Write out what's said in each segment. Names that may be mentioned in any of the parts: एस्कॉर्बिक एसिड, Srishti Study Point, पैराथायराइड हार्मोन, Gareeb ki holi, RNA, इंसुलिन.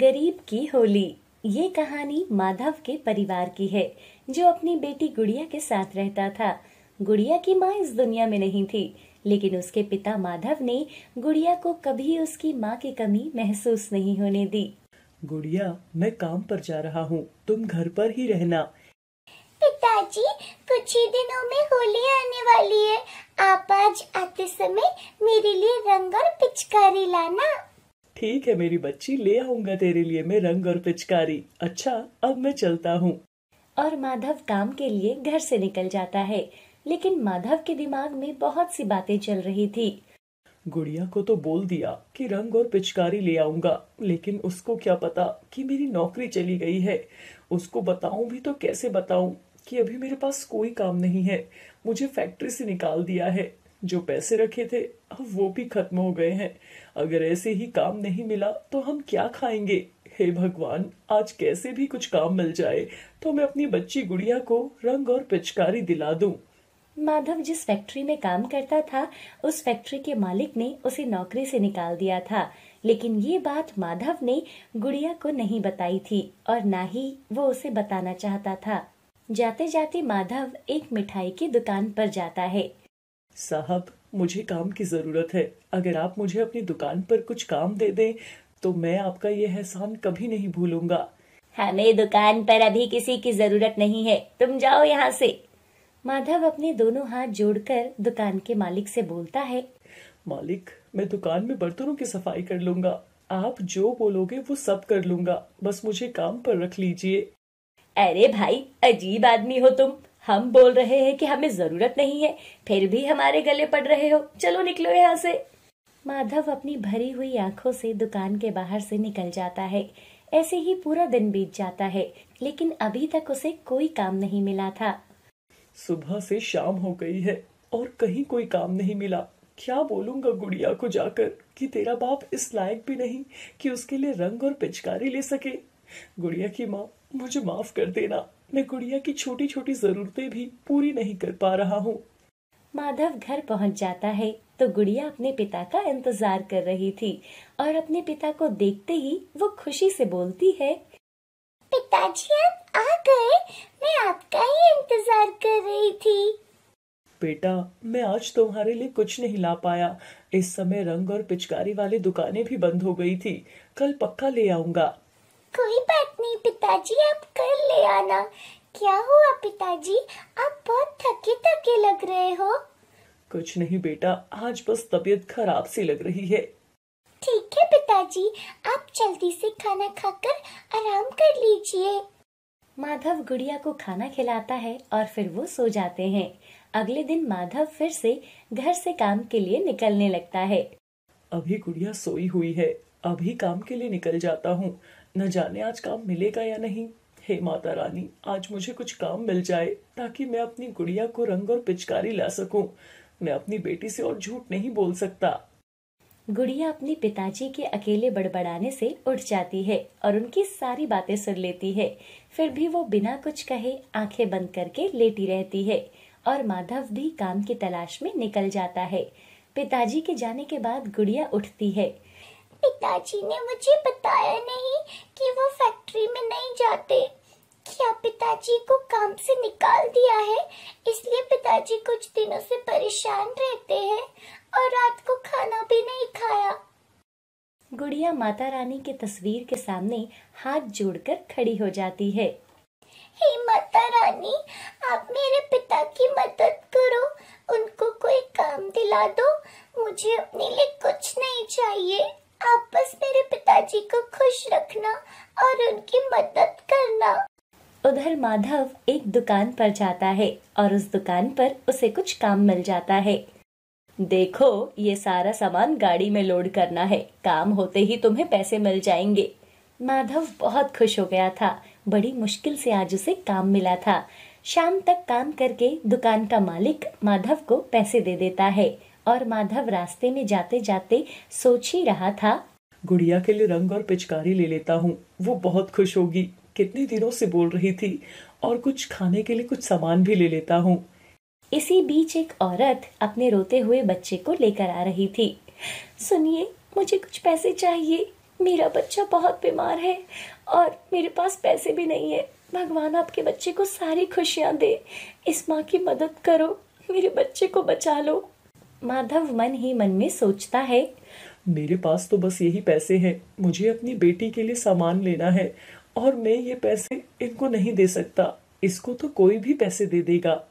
गरीब की होली। ये कहानी माधव के परिवार की है जो अपनी बेटी गुड़िया के साथ रहता था। गुड़िया की माँ इस दुनिया में नहीं थी, लेकिन उसके पिता माधव ने गुड़िया को कभी उसकी माँ की कमी महसूस नहीं होने दी। गुड़िया, मैं काम पर जा रहा हूँ, तुम घर पर ही रहना। पिताजी, कुछ ही दिनों में होली आने वाली है, आप आज आते समय मेरे लिए रंग और पिचकारी लाना। ठीक है मेरी बच्ची, ले आऊंगा तेरे लिए मैं रंग और पिचकारी। अच्छा, अब मैं चलता हूँ। और माधव काम के लिए घर से निकल जाता है, लेकिन माधव के दिमाग में बहुत सी बातें चल रही थी। गुड़िया को तो बोल दिया कि रंग और पिचकारी ले आऊंगा, लेकिन उसको क्या पता कि मेरी नौकरी चली गई है। उसको बताऊं भी तो कैसे बताऊं कि अभी मेरे पास कोई काम नहीं है, मुझे फैक्ट्री से निकाल दिया है। जो पैसे रखे थे अब वो भी खत्म हो गए हैं। अगर ऐसे ही काम नहीं मिला तो हम क्या खाएंगे। हे भगवान, आज कैसे भी कुछ काम मिल जाए तो मैं अपनी बच्ची गुड़िया को रंग और पिचकारी दिला दूं। माधव जिस फैक्ट्री में काम करता था, उस फैक्ट्री के मालिक ने उसे नौकरी से निकाल दिया था, लेकिन ये बात माधव ने गुड़िया को नहीं बताई थी और ना ही वो उसे बताना चाहता था। जाते जाते माधव एक मिठाई की दुकान पर जाता है। साहब, मुझे काम की जरूरत है, अगर आप मुझे अपनी दुकान पर कुछ काम दे दें तो मैं आपका ये एहसान कभी नहीं भूलूंगा। हमें दुकान पर अभी किसी की जरूरत नहीं है, तुम जाओ यहाँ से। माधव अपने दोनों हाथ जोड़कर दुकान के मालिक से बोलता है। मालिक, मैं दुकान में बर्तनों की सफाई कर लूंगा, आप जो बोलोगे वो सब कर लूंगा, बस मुझे काम पर रख लीजिए। अरे भाई, अजीब आदमी हो तुम। हम बोल रहे हैं कि हमें जरूरत नहीं है, फिर भी हमारे गले पड़ रहे हो। चलो निकलो यहाँ से। माधव अपनी भरी हुई आंखों से दुकान के बाहर से निकल जाता है। ऐसे ही पूरा दिन बीत जाता है, लेकिन अभी तक उसे कोई काम नहीं मिला था। सुबह से शाम हो गई है और कहीं कोई काम नहीं मिला। क्या बोलूंगा गुड़िया को जाकर कि तेरा बाप इस लायक भी नहीं कि उसके लिए रंग और पिचकारी ले सके। गुड़िया की माँ, मुझे माफ कर देना, मैं गुड़िया की छोटी छोटी जरूरतें भी पूरी नहीं कर पा रहा हूँ। माधव घर पहुँच जाता है तो गुड़िया अपने पिता का इंतजार कर रही थी और अपने पिता को देखते ही वो खुशी से बोलती है। पिताजी, आप आ गए, मैं आपका ही इंतजार कर रही थी। बेटा, मैं आज तुम्हारे लिए कुछ नहीं ला पाया। इस समय रंग और पिचकारी वाली दुकानें भी बंद हो गई थी, कल पक्का ले आऊंगा। कोई बात नहीं पिताजी, आप कल ले आना। क्या हुआ पिताजी, आप बहुत थके थके लग रहे हो। कुछ नहीं बेटा, आज बस तबीयत खराब सी लग रही है। ठीक है पिताजी, आप जल्दी से खाना खाकर आराम कर लीजिए। माधव गुड़िया को खाना खिलाता है और फिर वो सो जाते हैं। अगले दिन माधव फिर से घर से काम के लिए निकलने लगता है। अभी गुड़िया सोई हुई है, अभी काम के लिए निकल जाता हूँ, न जाने आज काम मिलेगा या नहीं। हे माता रानी, आज मुझे कुछ काम मिल जाए ताकि मैं अपनी गुड़िया को रंग और पिचकारी ला सकूँ। मैं अपनी बेटी से और झूठ नहीं बोल सकता। गुड़िया अपने पिताजी के अकेले बड़बड़ाने से उठ जाती है और उनकी सारी बातें सुन लेती है। फिर भी वो बिना कुछ कहे आंखें बंद करके लेटी रहती है और माधव भी काम की तलाश में निकल जाता है। पिताजी के जाने के बाद गुड़िया उठती है। पिताजी ने मुझे बताया नहीं कि वो फैक्ट्री में नहीं जाते। क्या पिताजी को काम से निकाल दिया है, इसलिए पिताजी कुछ दिनों से परेशान रहते हैं और रात को खाना भी नहीं खाया। गुड़िया माता रानी की तस्वीर के सामने हाथ जोड़कर खड़ी हो जाती है। हे माता रानी, आप मेरे पिता की मदद करो, उनको कोई काम दिला दो, मुझे अपने लिए कुछ नहीं चाहिए। आप बस मेरे पिताजी को खुश रखना और उनकी मदद करना। उधर माधव एक दुकान पर जाता है और उस दुकान पर उसे कुछ काम मिल जाता है। देखो, ये सारा सामान गाड़ी में लोड करना है, काम होते ही तुम्हें पैसे मिल जाएंगे। माधव बहुत खुश हो गया था, बड़ी मुश्किल से आज उसे काम मिला था। शाम तक काम करके दुकान का मालिक माधव को पैसे दे देता है और माधव रास्ते में जाते जाते सोच ही रहा था, गुड़िया के लिए रंग और पिचकारी ले लेता हूँ, वो बहुत खुश होगी, कितने दिनों से बोल रही थी, और कुछ खाने के लिए कुछ सामान भी ले लेता हूँ। इसी बीच एक औरत अपने रोते हुए बच्चे को लेकर आ रही थी। सुनिए, मुझे कुछ पैसे चाहिए, मेरा बच्चा बहुत बीमार है और मेरे पास पैसे भी नहीं है। भगवान आपके बच्चे को सारी खुशियाँ दे। इस माँ की मदद करो, मेरे बच्चे को बचा लो। माधव मन ही मन में सोचता है, मेरे पास तो बस यही पैसे हैं, मुझे अपनी बेटी के लिए सामान लेना है और मैं ये पैसे इनको नहीं दे सकता, इसको तो कोई भी पैसे दे देगा।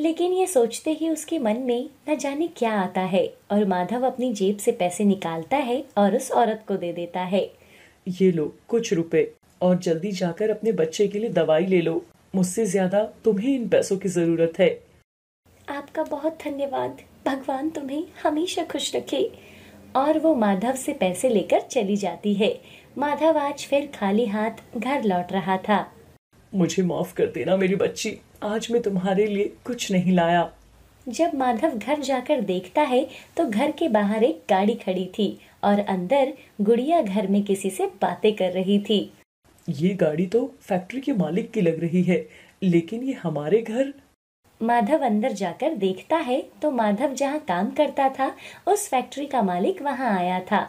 लेकिन ये सोचते ही उसके मन में न जाने क्या आता है और माधव अपनी जेब से पैसे निकालता है और उस औरत को दे देता है। ये लो कुछ रुपए और जल्दी जाकर अपने बच्चे के लिए दवाई ले लो, मुझसे ज्यादा तुम्हें इन पैसों की जरूरत है। आपका बहुत धन्यवाद, भगवान तुम्हें हमेशा खुश रखे। और वो माधव से पैसे लेकर चली जाती है। माधव आज फिर खाली हाथ घर लौट रहा था। मुझे माफ कर देना मेरी बच्ची, आज मैं तुम्हारे लिए कुछ नहीं लाया। जब माधव घर जाकर देखता है तो घर के बाहर एक गाड़ी खड़ी थी और अंदर गुड़िया घर में किसी से बातें कर रही थी। ये गाड़ी तो फैक्ट्री के मालिक की लग रही है, लेकिन ये हमारे घर। माधव अंदर जाकर देखता है तो माधव जहाँ काम करता था उस फैक्ट्री का मालिक वहाँ आया था।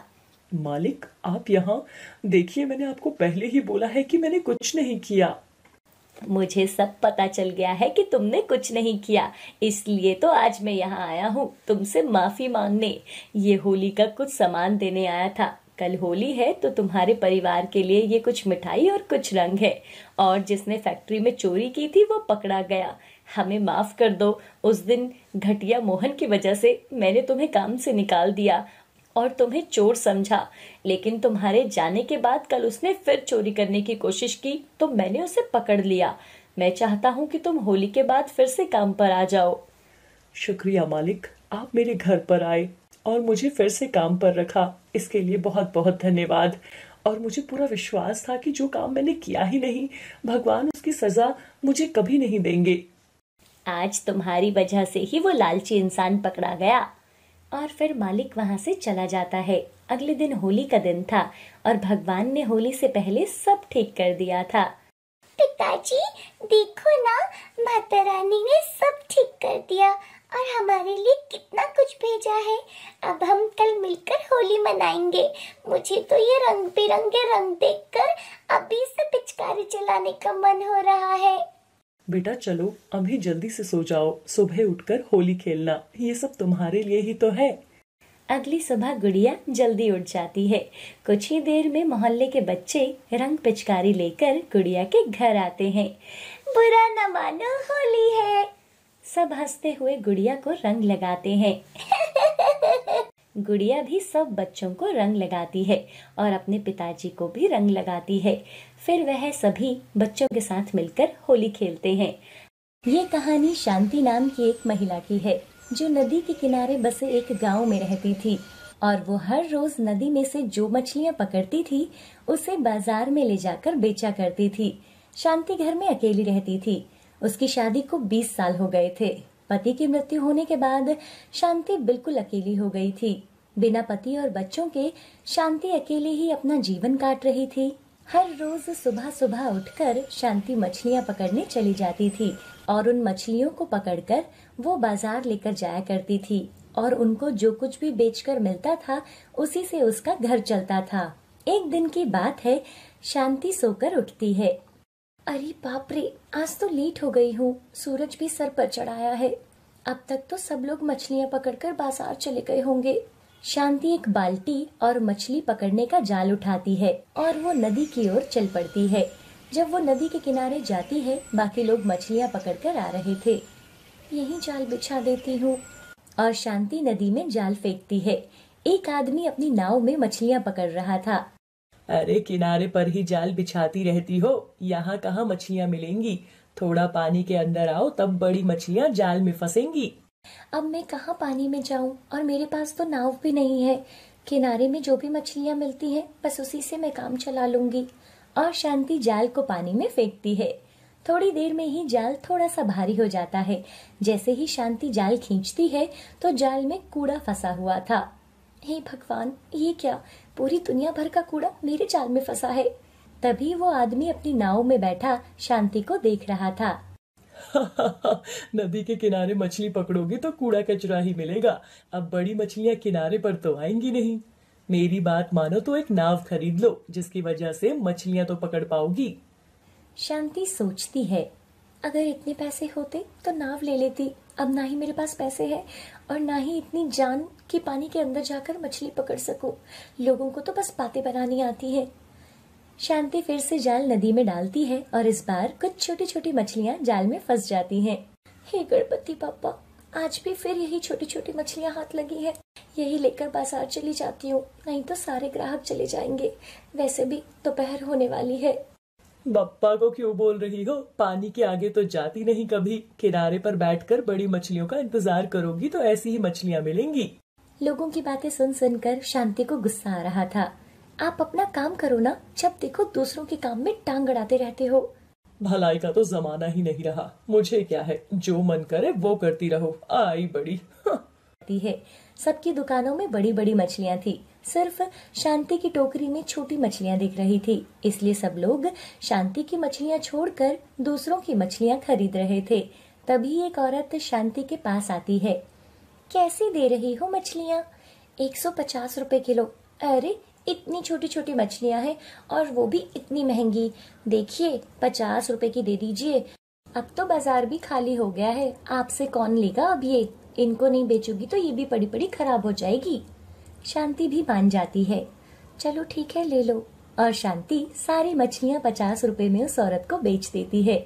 मालिक आप यहाँ देखिए, मैंने आपको पहले ही बोला है कि मैंने कुछ नहीं किया। मुझे सब पता चल गया है कि तुमने कुछ नहीं किया, इसलिए तो आज मैं यहाँ आया हूँ तुमसे माफी मांगने। ये होली का कुछ सामान देने आया था। कल होली है तो तुम्हारे परिवार के लिए ये कुछ मिठाई और कुछ रंग है, और जिसने फैक्ट्री में चोरी की थी वो पकड़ा गया। हमें माफ कर दो, उस दिन घटिया मोहन की वजह से मैंने तुम्हें काम से निकाल दिया और तुम्हें चोर समझा, लेकिन तुम्हारे जाने के बाद कल उसने फिर चोरी करने की कोशिश की तो मैंने उसे पकड़ लिया। मैं चाहता हूँ कि तुम होली के बाद फिर से काम पर आ जाओ। शुक्रिया मालिक, आप मेरे घर पर आए और मुझे फिर से काम पर रखा, इसके लिए बहुत बहुत धन्यवाद। और मुझे पूरा विश्वास था कि जो काम मैंने किया ही नहीं, भगवान उसकी सजा मुझे कभी नहीं देंगे। आज तुम्हारी वजह से ही वो लालची इंसान पकड़ा गया। और फिर मालिक वहाँ से चला जाता है। अगले दिन होली का दिन था और भगवान ने होली से पहले सब ठीक कर दिया था। पिताजी देखो ना, माता रानी ने सब ठीक कर दिया और हमारे लिए कितना कुछ भेजा है। अब हम कल मिलकर होली मनाएंगे। मुझे तो ये रंग बिरंगे रंग देखकर अभी से पिचकारी चलाने का मन हो रहा है। बेटा चलो अभी जल्दी से सो जाओ, सुबह उठकर होली खेलना, ये सब तुम्हारे लिए ही तो है। अगली सुबह गुड़िया जल्दी उठ जाती है। कुछ ही देर में मोहल्ले के बच्चे रंग पिचकारी लेकर गुड़िया के घर आते हैं। बुरा न मानो होली है, सब हंसते हुए गुड़िया को रंग लगाते हैं। गुड़िया भी सब बच्चों को रंग लगाती है और अपने पिताजी को भी रंग लगाती है। फिर वह सभी बच्चों के साथ मिलकर होली खेलते हैं। ये कहानी शांति नाम की एक महिला की है जो नदी के किनारे बसे एक गांव में रहती थी और वो हर रोज नदी में से जो मछलियाँ पकड़ती थी उसे बाजार में ले जाकर बेचा करती थी। शांति घर में अकेली रहती थी। उसकी शादी को 20 साल हो गए थे। पति की मृत्यु होने के बाद शांति बिल्कुल अकेली हो गई थी। बिना पति और बच्चों के शांति अकेले ही अपना जीवन काट रही थी। हर रोज सुबह सुबह उठकर शांति मछलियाँ पकड़ने चली जाती थी और उन मछलियों को पकड़कर वो बाजार लेकर जाया करती थी और उनको जो कुछ भी बेचकर मिलता था उसी से उसका घर चलता था। एक दिन की बात है, शांति सोकर उठती है। अरे बाप रे, आज तो लेट हो गई हूँ, सूरज भी सर पर चढ़ाया है। अब तक तो सब लोग मछलियाँ पकड़कर बाजार चले गए होंगे। शांति एक बाल्टी और मछली पकड़ने का जाल उठाती है और वो नदी की ओर चल पड़ती है। जब वो नदी के किनारे जाती है, बाकी लोग मछलियाँ पकड़कर आ रहे थे। यही जाल बिछा देती हूँ, और शांति नदी में जाल फेंकती है। एक आदमी अपनी नाव में मछलियाँ पकड़ रहा था। अरे किनारे पर ही जाल बिछाती रहती हो, यहाँ कहाँ मछलियाँ मिलेंगी? थोड़ा पानी के अंदर आओ, तब बड़ी मछलियाँ जाल में फंसेंगी। अब मैं कहाँ पानी में जाऊँ, और मेरे पास तो नाव भी नहीं है। किनारे में जो भी मछलियाँ मिलती हैं, बस उसी से मैं काम चला लूंगी। और शांति जाल को पानी में फेंकती है। थोड़ी देर में ही जाल थोड़ा सा भारी हो जाता है। जैसे ही शांति जाल खींचती है तो जाल में कूड़ा फंसा हुआ था। हे भगवान, ये क्या, पूरी दुनिया भर का कूड़ा मेरे जाल में फंसा है। तभी वो आदमी अपनी नाव में बैठा शांति को देख रहा था। नदी के किनारे मछली पकड़ोगी तो कूड़ा कचरा ही मिलेगा। अब बड़ी मछलियाँ किनारे पर तो आएंगी नहीं। मेरी बात मानो तो एक नाव खरीद लो, जिसकी वजह से मछलियाँ तो पकड़ पाओगी। शांति सोचती है, अगर इतने पैसे होते तो नाव ले लेती, अब ना ही मेरे पास पैसे हैं और ना ही इतनी जान कि पानी के अंदर जाकर मछली पकड़ सकूं। लोगों को तो बस बातें बनानी आती है। शांति फिर से जाल नदी में डालती है और इस बार कुछ छोटी छोटी मछलियां जाल में फंस जाती हैं। हे गणपति पापा, आज भी फिर यही छोटी छोटी मछलियां हाथ लगी है। यही लेकर बाजार चली जाती हूँ, नहीं तो सारे ग्राहक चले जाएंगे। वैसे भी दोपहर होने वाली है। बप्पा को क्यों बोल रही हो? पानी के आगे तो जाती नहीं कभी। किनारे पर बैठकर बड़ी मछलियों का इंतजार करोगी तो ऐसी ही मछलियाँ मिलेंगी। लोगों की बातें सुन सुनकर शांति को गुस्सा आ रहा था। आप अपना काम करो ना, जब देखो दूसरों के काम में टांग अड़ाते रहते हो। भलाई का तो जमाना ही नहीं रहा। मुझे क्या है, जो मन करे वो करती रहो। आई बड़ी है। सबकी दुकानों में बड़ी बड़ी मछलियाँ थी, सिर्फ शांति की टोकरी में छोटी मछलियाँ दिख रही थी, इसलिए सब लोग शांति की मछलियाँ छोड़कर दूसरों की मछलियाँ खरीद रहे थे। तभी एक औरत शांति के पास आती है। कैसे दे रही हो मछलियाँ? 150 रुपए किलो। अरे इतनी छोटी छोटी मछलियाँ हैं और वो भी इतनी महंगी। देखिए 50 रुपए की दे दीजिए। अब तो बाजार भी खाली हो गया है, आपसे कौन लेगा अब ये? इनको नहीं बेचूंगी तो ये भी पड़ी पड़ी खराब हो जाएगी। शांति भी मान जाती है, चलो ठीक है ले लो। और शांति सारी मछलियाँ 50 रुपए में उस औरत को बेच देती है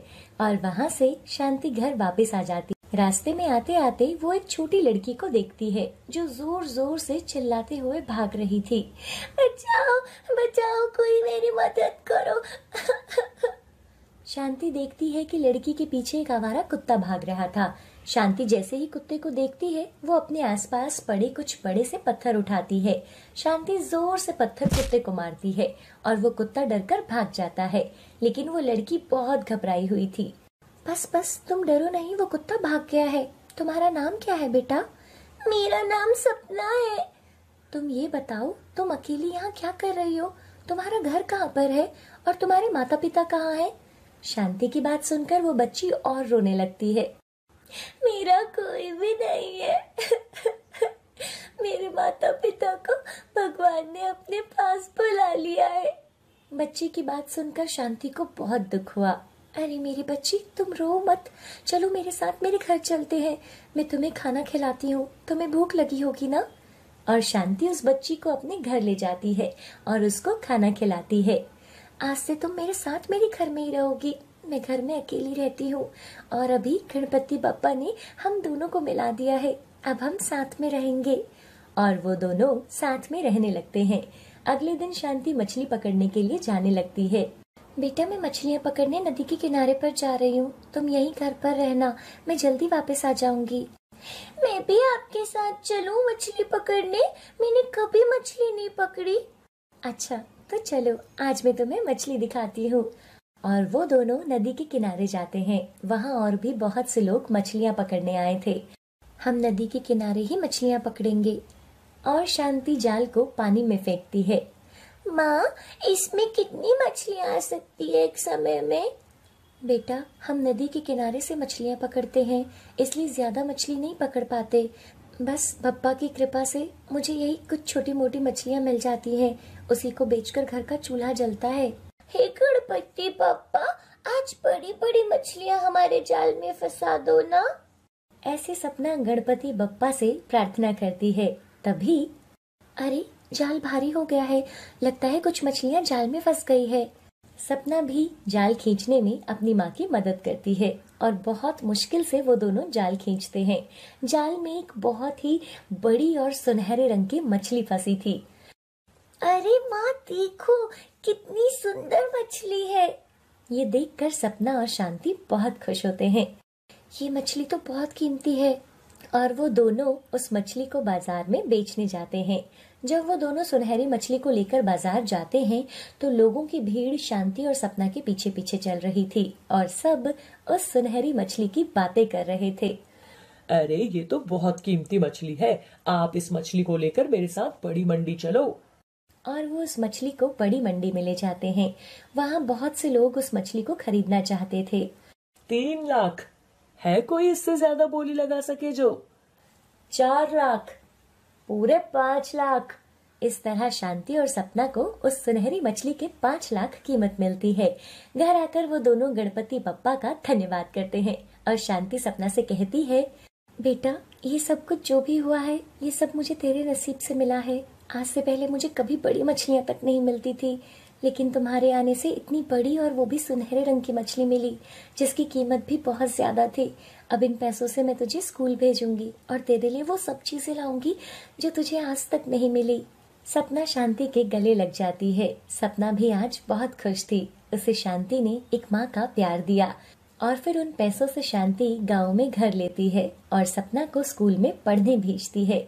और वहाँ से शांति घर वापस आ जाती। रास्ते में आते आते वो एक छोटी लड़की को देखती है जो जोर जोर से चिल्लाते हुए भाग रही थी। बचाओ बचाओ, कोई मेरी मदद करो। शांति देखती है कि लड़की के पीछे एक आवारा कुत्ता भाग रहा था। शांति जैसे ही कुत्ते को देखती है, वो अपने आसपास पड़े कुछ बड़े से पत्थर उठाती है। शांति जोर से पत्थर कुत्ते को मारती है और वो कुत्ता डरकर भाग जाता है, लेकिन वो लड़की बहुत घबराई हुई थी। बस बस, तुम डरो नहीं, वो कुत्ता भाग गया है। तुम्हारा नाम क्या है बेटा? मेरा नाम सपना है। तुम ये बताओ, तुम अकेली यहाँ क्या कर रही हो? तुम्हारा घर कहाँ पर है और तुम्हारे माता पिता कहाँ है? शांति की बात सुनकर वो बच्ची और रोने लगती है। मेरा कोई भी नहीं है। मेरे माता पिता को भगवान ने अपने पास बुला लिया है। बच्ची की बात सुनकर शांति को बहुत दुख हुआ। अरे मेरी बच्ची, तुम रो मत, चलो मेरे साथ मेरे घर चलते हैं, मैं तुम्हें खाना खिलाती हूँ। तुम्हें भूख लगी होगी ना? और शांति उस बच्ची को अपने घर ले जाती है और उसको खाना खिलाती है। आज से तुम मेरे साथ मेरे घर में ही रहोगी। मैं घर में अकेली रहती हूँ और अभी गणपति बप्पा ने हम दोनों को मिला दिया है, अब हम साथ में रहेंगे। और वो दोनों साथ में रहने लगते हैं। अगले दिन शांति मछली पकड़ने के लिए जाने लगती है। बेटा, मैं मछलियाँ पकड़ने नदी के किनारे पर जा रही हूँ, तुम यहीं घर पर रहना, मैं जल्दी वापस आ जाऊंगी। मैं भी आपके साथ चलूँ मछली पकड़ने? मैंने कभी मछली नहीं पकड़ी। अच्छा तो चलो, आज मैं तुम्हें मछली दिखाती हूँ। और वो दोनों नदी के किनारे जाते हैं। वहाँ और भी बहुत से लोग मछलियाँ पकड़ने आए थे। हम नदी के किनारे ही मछलियाँ पकड़ेंगे। और शांति जाल को पानी में फेंकती है। माँ, इसमें कितनी मछलियाँ आ सकती है एक समय में? बेटा, हम नदी के किनारे से मछलियाँ पकड़ते हैं, इसलिए ज्यादा मछली नहीं पकड़ पाते। बस बप्पा की कृपा से मुझे यही कुछ छोटी मोटी मछलियाँ मिल जाती हैं, उसी को बेचकर घर का चूल्हा जलता है। हे गणपति पापा, आज बड़ी बड़ी मछलियाँ हमारे जाल में फंसा दो ना। ऐसे सपना गणपति बप्पा से प्रार्थना करती है। तभी अरे, जाल भारी हो गया है, लगता है कुछ मछलियाँ जाल में फंस गई है। सपना भी जाल खींचने में अपनी माँ की मदद करती है और बहुत मुश्किल से वो दोनों जाल खींचते हैं। जाल में एक बहुत ही बड़ी और सुनहरे रंग की मछली फंसी थी। अरे माँ देखो, कितनी सुंदर मछली है। ये देखकर सपना और शांति बहुत खुश होते हैं। ये मछली तो बहुत कीमती है। और वो दोनों उस मछली को बाजार में बेचने जाते हैं। जब वो दोनों सुनहरी मछली को लेकर बाजार जाते हैं तो लोगों की भीड़ शांति और सपना के पीछे पीछे चल रही थी और सब उस सुनहरी मछली की बातें कर रहे थे। अरे ये तो बहुत कीमती मछली है, आप इस मछली को लेकर मेरे साथ बड़ी मंडी चलो। और वो उस मछली को बड़ी मंडी में ले जाते हैं। वहाँ बहुत से लोग उस मछली को खरीदना चाहते थे। 3 लाख है, कोई इससे ज्यादा बोली लगा सके जो? 4 लाख, पूरे 5 लाख, इस तरह शांति और सपना को उस सुनहरी मछली के 5 लाख कीमत मिलती है। घर आकर वो दोनों गणपति बप्पा का धन्यवाद करते हैं और शांति सपना से कहती है, बेटा ये सब कुछ जो भी हुआ है ये सब मुझे तेरे नसीब से मिला है। आज से पहले मुझे कभी बड़ी मछलियाँ तक नहीं मिलती थी, लेकिन तुम्हारे आने से इतनी बड़ी और वो भी सुनहरे रंग की मछली मिली जिसकी कीमत भी बहुत ज्यादा थी। अब इन पैसों से मैं तुझे स्कूल भेजूंगी और तेरे लिए वो सब चीजें लाऊंगी जो तुझे आज तक नहीं मिली। सपना शांति के गले लग जाती है। सपना भी आज बहुत खुश थी। उसे शांति ने एक माँ का प्यार दिया और फिर उन पैसों से शांति गाँव में घर लेती है और सपना को स्कूल में पढ़ने भेजती है।